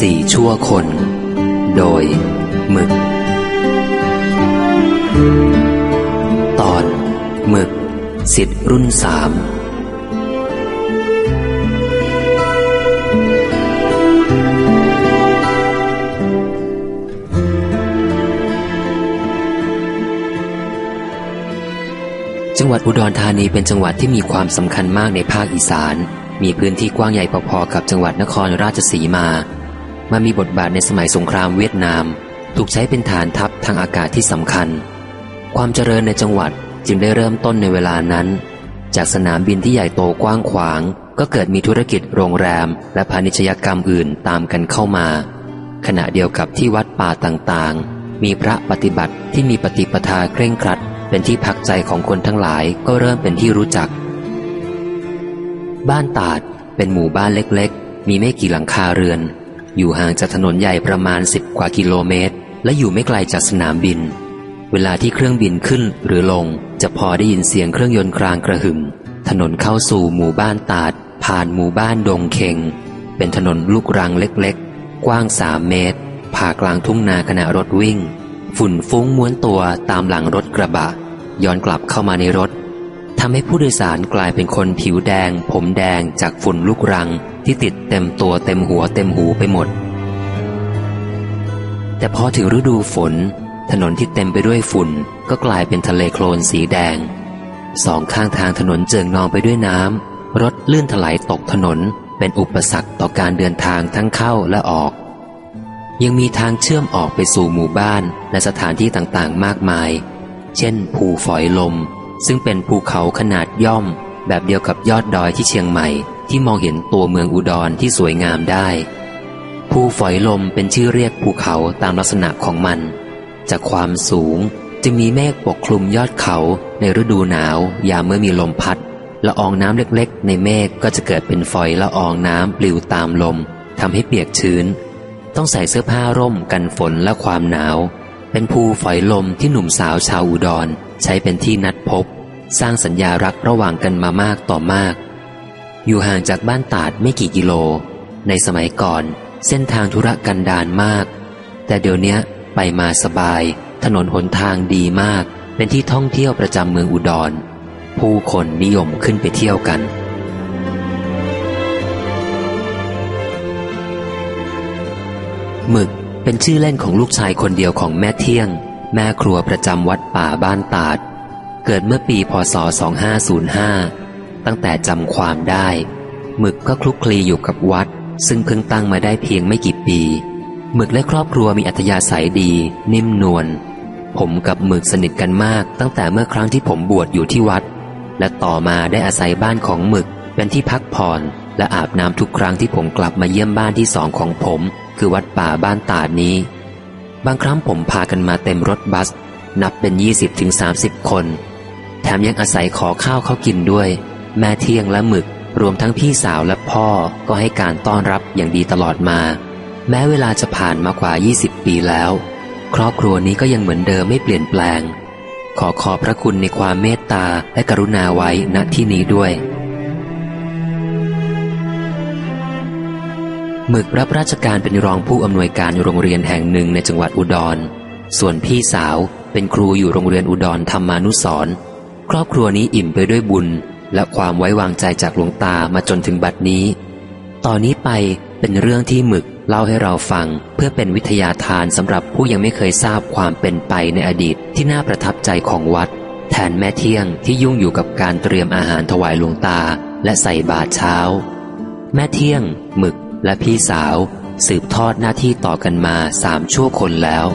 สี่ชั่วคนโดยหมึกตอนหมึกศิษย์รุ่นสามจังหวัดอุดรธานีเป็นจังหวัดที่มีความสำคัญมากในภาคอีสานมีพื้นที่กว้างใหญ่พอๆกับจังหวัดนครราชสีมามามีบทบาทในสมัยสงครามเวียดนามถูกใช้เป็นฐานทัพทางอากาศที่สำคัญความเจริญในจังหวัดจึงได้เริ่มต้นในเวลานั้นจากสนามบินที่ใหญ่โตกว้างขวางก็เกิดมีธุรกิจโรงแรมและพาณิชยกรรมอื่นตามกันเข้ามาขณะเดียวกับที่วัดป่าต่างๆมีพระปฏิบัติที่มีปฏิปทาเคร่งครัดเป็นที่พักใจของคนทั้งหลายก็เริ่มเป็นที่รู้จักบ้านตาดเป็นหมู่บ้านเล็กๆมีไม่กี่หลังคาเรือนอยู่ห่างจากถนนใหญ่ประมาณ10 กว่ากิโลเมตรและอยู่ไม่ไกลจากสนามบินเวลาที่เครื่องบินขึ้นหรือลงจะพอได้ยินเสียงเครื่องยนต์กลางกระหึ่มถนนเข้าสู่หมู่บ้านตาดผ่านหมู่บ้านดงเค็งเป็นถนนลูกรังเล็กๆกว้าง3 เมตรผ่ากลางทุ่งนาขณะรถวิ่งฝุ่นฟุ้งม้วนตัวตามหลังรถกระบะย้อนกลับเข้ามาในรถทำให้ผู้โดยสารกลายเป็นคนผิวแดงผมแดงจากฝุ่นลูกรังที่ติดเต็มตัวเต็มหัวเต็มหูไปหมดแต่พอถึงฤดูฝนถนนที่เต็มไปด้วยฝุ่นก็กลายเป็นทะเลโคลนสีแดง2 ข้างทางถนนเจิ่งนองไปด้วยน้ำรถลื่นถลายตกถนนเป็นอุปสรรคต่อการเดินทางทั้งเข้าและออกยังมีทางเชื่อมออกไปสู่หมู่บ้านและสถานที่ต่างๆมากมายเช่นภูฝอยลมซึ่งเป็นภูเขาขนาดย่อมแบบเดียวกับยอดดอยที่เชียงใหม่ที่มองเห็นตัวเมืองอุดรที่สวยงามได้ภูฝอยลมเป็นชื่อเรียกภูเขาตามลักษณะของมันจากความสูงจึงมีเมฆปกคลุมยอดเขาในฤดูหนาวยามเมื่อมีลมพัดละอองน้ำเล็กๆในเมฆก็จะเกิดเป็นฝอยละอองน้ำปลิวตามลมทำให้เปียกชื้นต้องใส่เสื้อผ้าร่มกันฝนและความหนาวเป็นภูฝอยลมที่หนุ่มสาวชาวอุดรใช้เป็นที่นัดพบสร้างสัญญารักระหว่างกันมามากต่อมากอยู่ห่างจากบ้านตาดไม่กี่กิโลในสมัยก่อนเส้นทางธุรกันดารมากแต่เดี๋ยวนี้ไปมาสบายถนนหนทางดีมากเป็นที่ท่องเที่ยวประจำเมืองอุดรผู้คนนิยมขึ้นไปเที่ยวกันหมึกเป็นชื่อเล่นของลูกชายคนเดียวของแม่เที่ยงแม่ครัวประจำวัดป่าบ้านตาดเกิดเมื่อปีพ.ศ. 2505ตั้งแต่จำความได้หมึกก็คลุกคลีอยู่กับวัดซึ่งเพิ่งตั้งมาได้เพียงไม่กี่ปีหมึกและครอบครัวมีอัธยาศัยดีนิ่มนวลผมกับหมึกสนิทกันมากตั้งแต่เมื่อครั้งที่ผมบวชอยู่ที่วัดและต่อมาได้อาศัยบ้านของหมึกเป็นที่พักผ่อนและอาบน้ำทุกครั้งที่ผมกลับมาเยี่ยมบ้านที่2ของผมคือวัดป่าบ้านตาดนี้บางครั้งผมพากันมาเต็มรถบัสนับเป็น 20-30 คนแถมยังอาศัยขอข้าวเขากินด้วยแม่เที่ยงและหมึกรวมทั้งพี่สาวและพ่อก็ให้การต้อนรับอย่างดีตลอดมาแม้เวลาจะผ่านมากว่า20 ปีแล้วครอบครัวนี้ก็ยังเหมือนเดิมไม่เปลี่ยนแปลงขอบพระคุณในความเมตตาและกรุณาไว้ณที่นี้ด้วยหมึกรับราชการเป็นรองผู้อำนวยการโรงเรียนแห่งหนึ่งในจังหวัดอุดรส่วนพี่สาวเป็นครูอยู่โรงเรียนอุดรธรรมานุสรณ์ครอบครัวนี้อิ่มไปด้วยบุญและความไว้วางใจจากหลวงตามาจนถึงบัดนี้ต่อนนี้ไปเป็นเรื่องที่หมึกเล่าให้เราฟังเพื่อเป็นวิทยาทานสำหรับผู้ยังไม่เคยทราบความเป็นไปในอดีตที่น่าประทับใจของวัดแทนแม่เที่ยงที่ยุ่งอยู่กับการเตรียมอาหารถวายหลวงตาและใส่บาตรเช้าแม่เที่ยงหมึกและพี่สาวสืบทอดหน้าที่ต่อกันมา3 ชั่วคนแล้ว